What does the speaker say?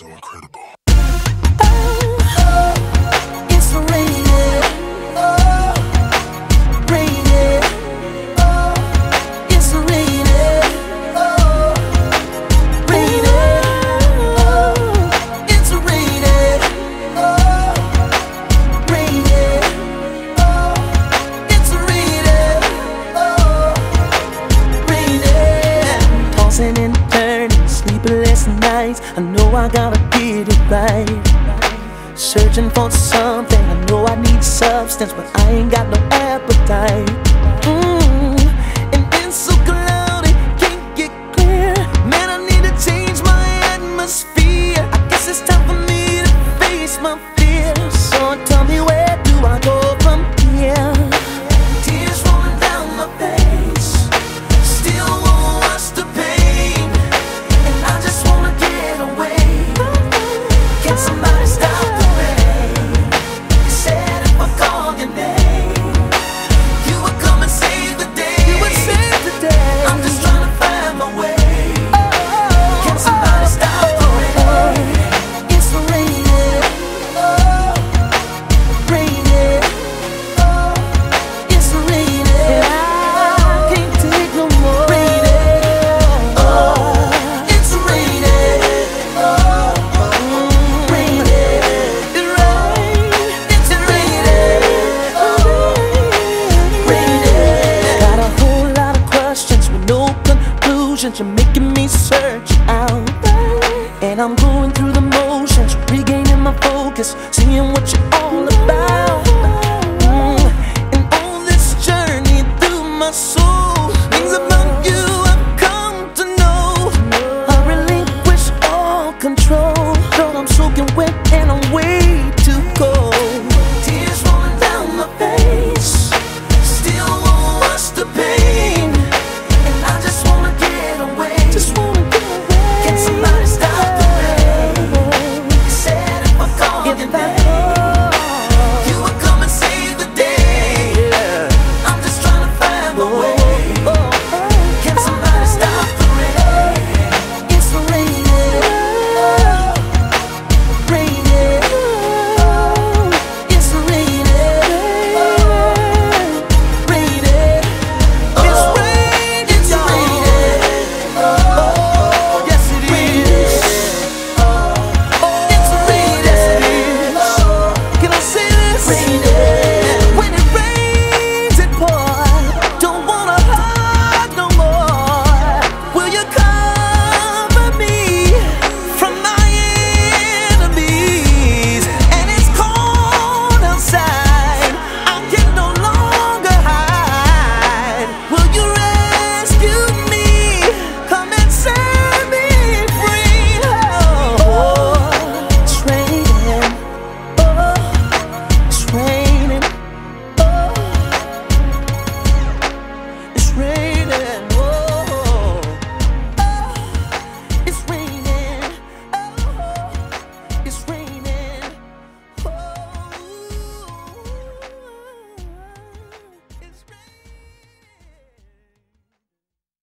so incredible. Oh, it's raining. Oh, raining. Oh, it's raining. Oh, raining. Oh, it's raining. Oh, raining. Oh, it's raining. Oh, raining. Tossing and turning, sleepless nights. I know I gotta get it right. Searching for something, I know I need substance, but I ain't got no appetite. And it's so cloudy, can't get clear. Man, I need to change my atmosphere. I guess it's time for me to face my fears. So tell me, where do I go from here? Tears rolling down my face, still won't wash the pain. You're making me search out, and I'm going through the motions, regaining my focus, seeing what you're all about. And all this journey through my soul, things about you I've come to know. I relinquish all control, girl, I'm soaking wet and I'm wet.